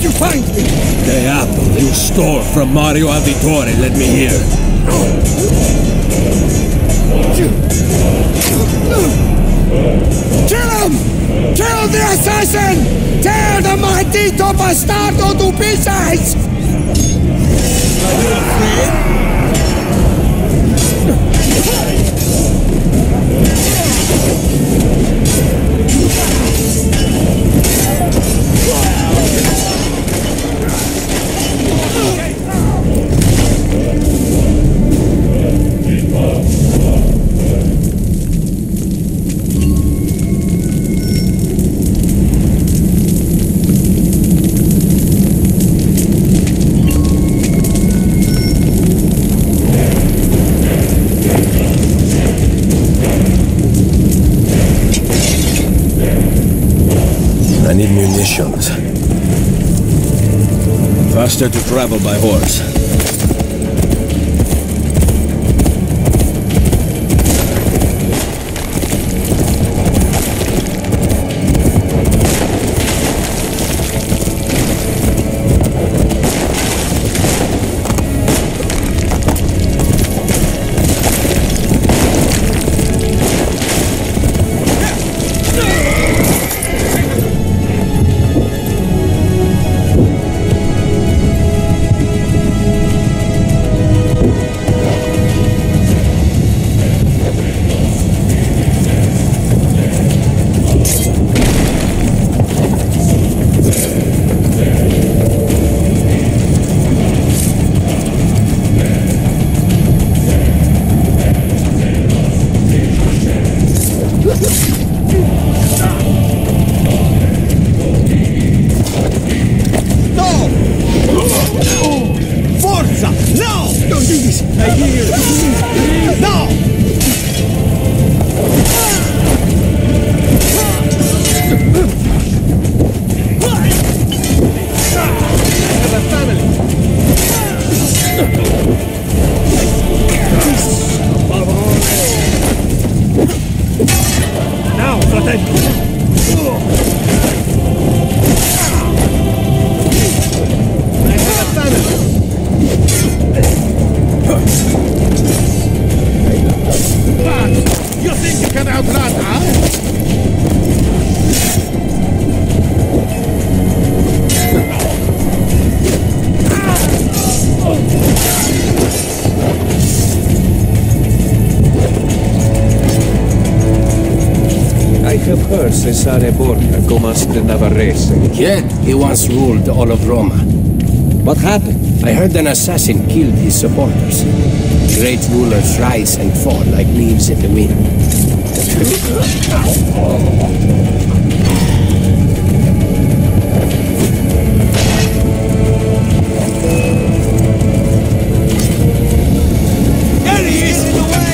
did you find me? The apple you stole from Mario Auditore led me here. Kill him! Kill the assassin! Tear the maldito bastardo to pieces! Are you afraid? Faster to travel by horse. Cesare Borgia, Gomez de Navarre. Yeah, he once ruled all of Roma. What happened? I heard an assassin killed his supporters. Great rulers rise and fall like leaves in the wind. There he is in the way!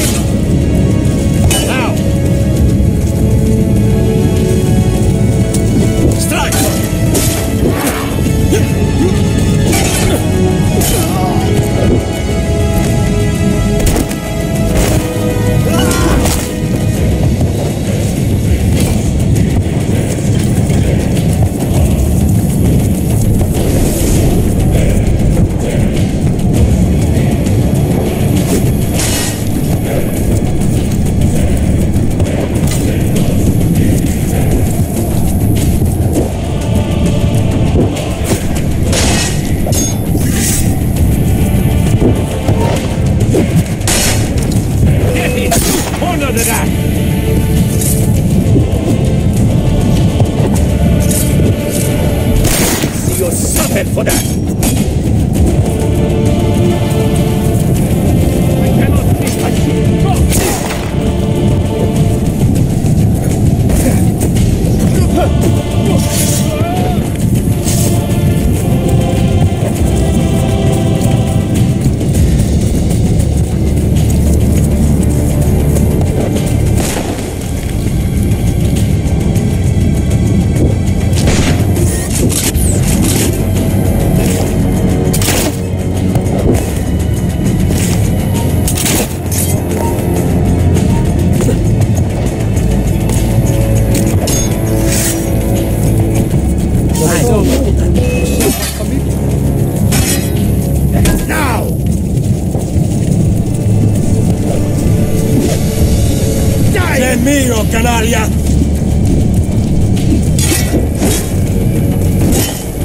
è mio, canaglia!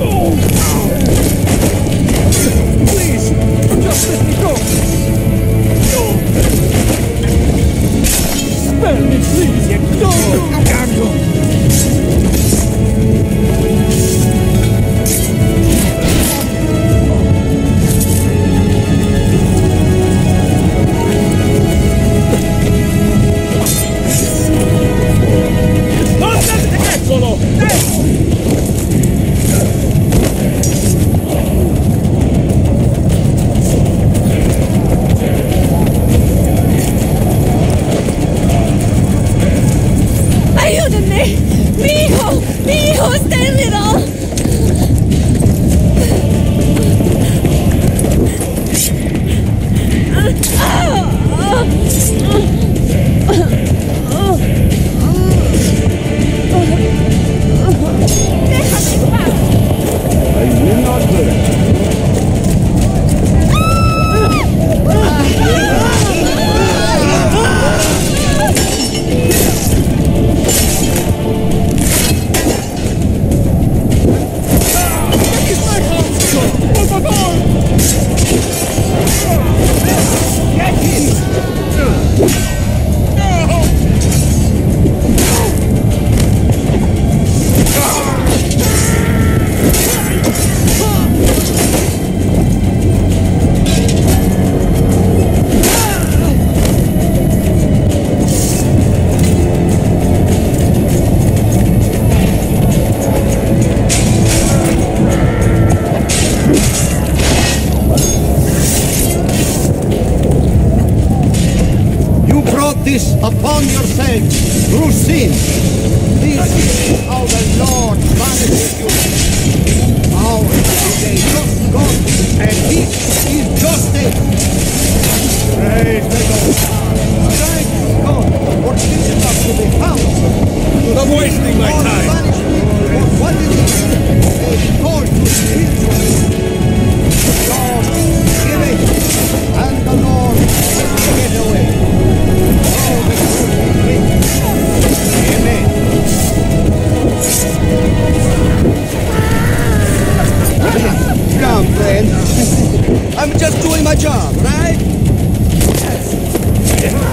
Oh. Please, just let me go! No. Spare me, please! Don't upon yourself through sin. This is how the Lord punishes you. Ours is a just God, and His is justice. Praise the Lord. Thank God for teaching us to be humble. Stop wasting my time. God punished me for what it is they call to the Lord give it, and the Lord will take it away. Come, friend. I'm just doing my job, right? Yes.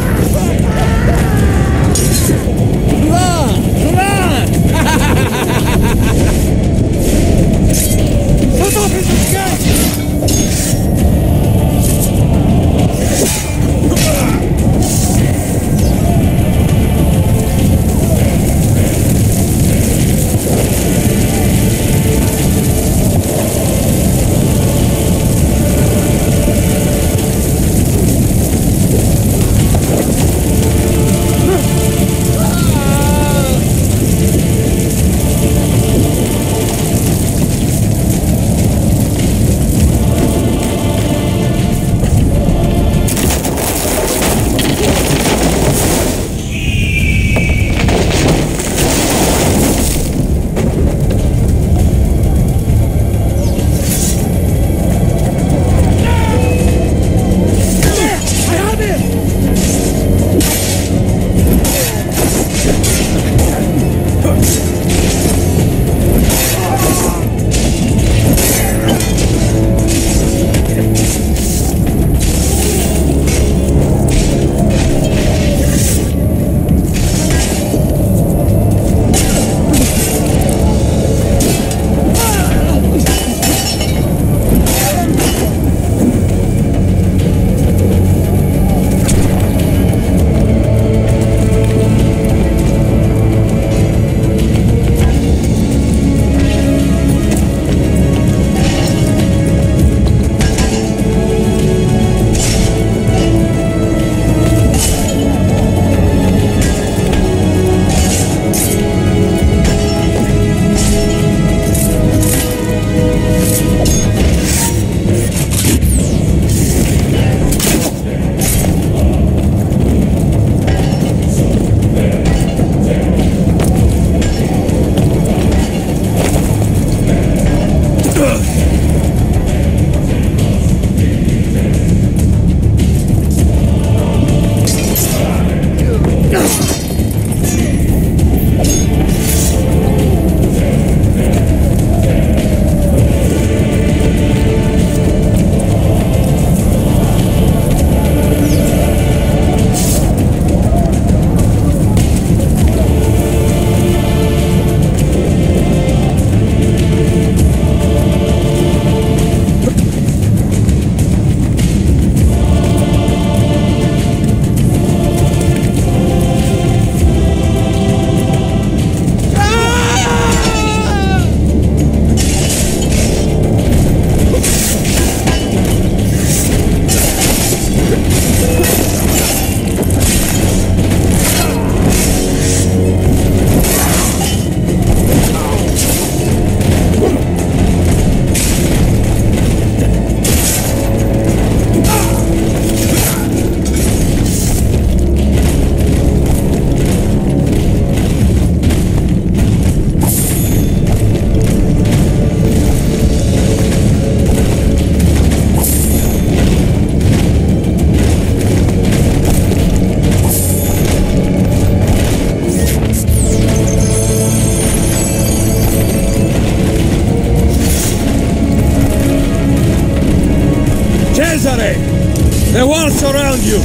all surround you.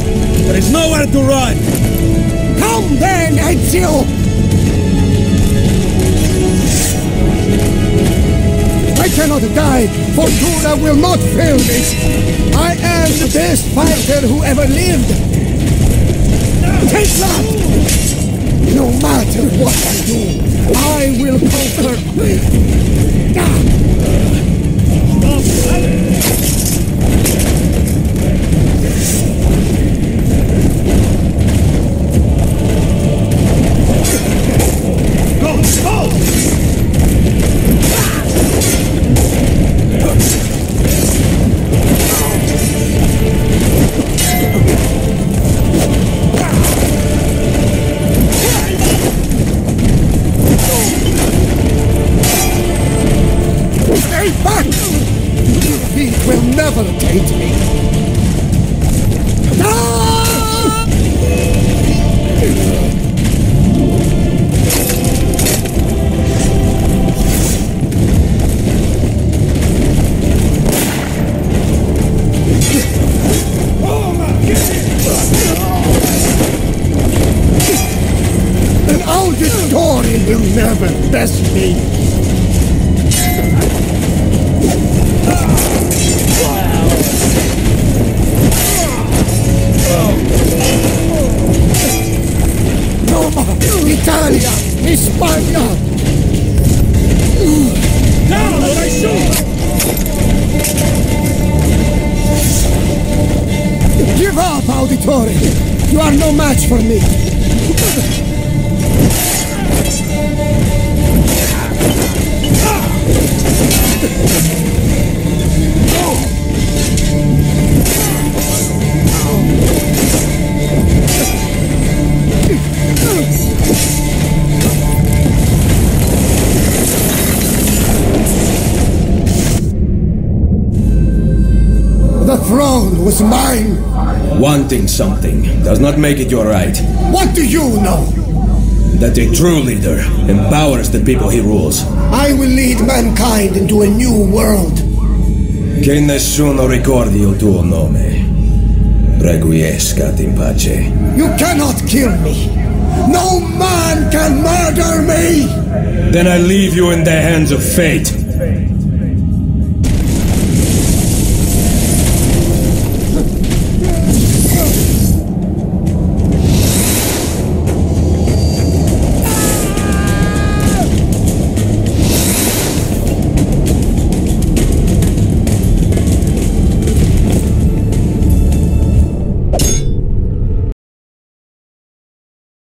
There is nowhere to run. Come then, Ezio! I cannot die. Fortuna will not fail me. I am the best fighter who ever lived. Take that! No matter what I do, I will conquer. Italia! Hispania! Down, or I shoot! Give up, Auditore! You are no match for me! The throne was mine! Wanting something does not make it your right. What do you know? That a true leader empowers the people he rules. I will lead mankind into a new world. Che nessuno ricordi il tuo nome. Requiescat in pace. You cannot kill me! No man can murder me! Then I leave you in the hands of fate.